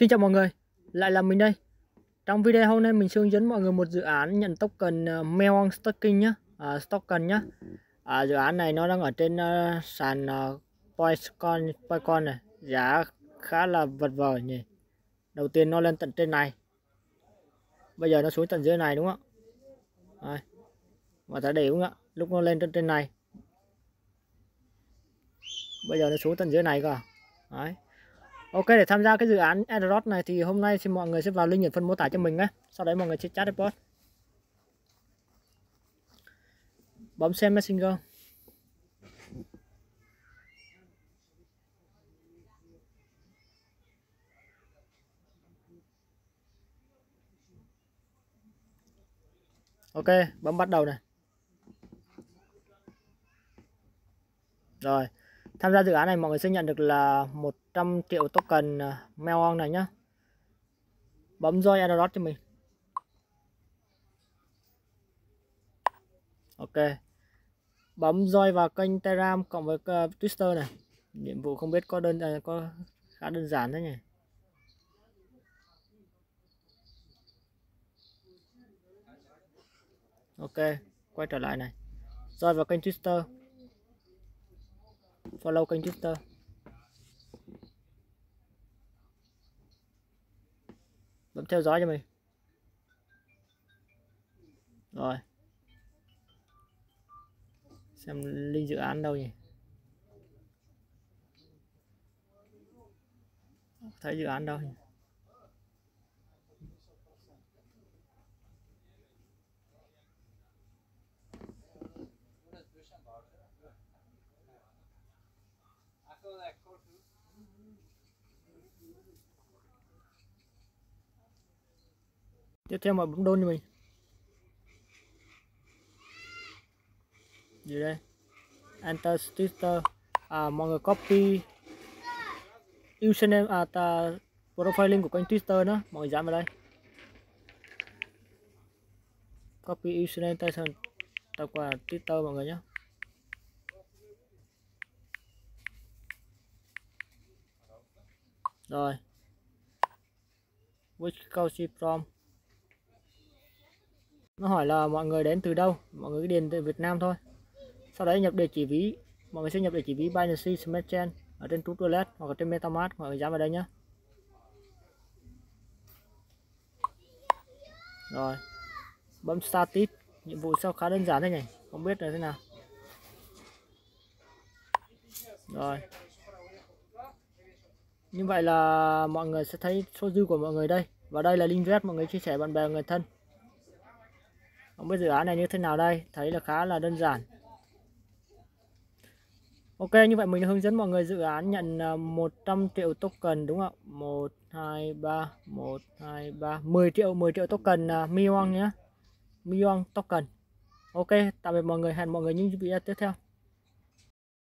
Xin chào mọi người, lại là mình đây. Trong video hôm nay mình hướng dẫn mọi người một dự án nhận token MEONG staking nhé, token nhé. Dự án này nó đang ở trên sàn Polygon này, giá khá là vật vờ nhỉ. Đầu tiên nó lên tận trên này, bây giờ nó xuống tận dưới này đúng không ạ? Mọi người thấy đúng không ạ? Lúc nó lên trên này, bây giờ nó xuống tận dưới này cơ. Đấy. Ok, để tham gia cái dự án airdrop này thì hôm nay thì mọi người sẽ vào link ở phần mô tả cho mình nhé. Sau đấy mọi người sẽ chat report, bấm send messenger. Ok, bấm bắt đầu này. Rồi, tham gia dự án này mọi người sẽ nhận được là 100 triệu token MEONG này nhá. Bấm join airdrop cho mình. Ok, bấm join vào kênh Telegram cộng với Twitter này. Nhiệm vụ không biết có khá đơn giản thế nhỉ. Ok, quay trở lại này. Join vào kênh Twitter, follow kênh Twitter. Bấm theo dõi cho mình. Rồi, xem link dự án đâu nhỉ? Thấy dự án đâu nhỉ? Tiếp theo mà bấm đôn cho mình. Gì đây? Enter Twitter. Mọi người copy username profile link của kênh Twitter đó, mọi người dán vào đây. Copy username tài khoản Twitter mọi người nhé. Rồi. Which country from? Nó hỏi là mọi người đến từ đâu, mọi người điền từ Việt Nam thôi. Sau đấy nhập địa chỉ ví, mọi người sẽ nhập địa chỉ ví Binance Smart Chain ở trên Trust Wallet hoặc là trên metamask, mọi người dán vào đây nhé. Rồi, bấm start tip. Nhiệm vụ sao khá đơn giản thế nhỉ, không biết là thế nào. Rồi, như vậy là mọi người sẽ thấy số dư của mọi người đây, và đây là link rep mọi người chia sẻ bạn bè người thân. Không biết dự án này như thế nào đây, thấy là khá là đơn giản. Ok, như vậy mình đã hướng dẫn mọi người dự án nhận 100 triệu token đúng không ạ? 10 triệu token MEONG nhé. MEONG token. Ok, tạm biệt mọi người, hẹn mọi người những video tiếp theo.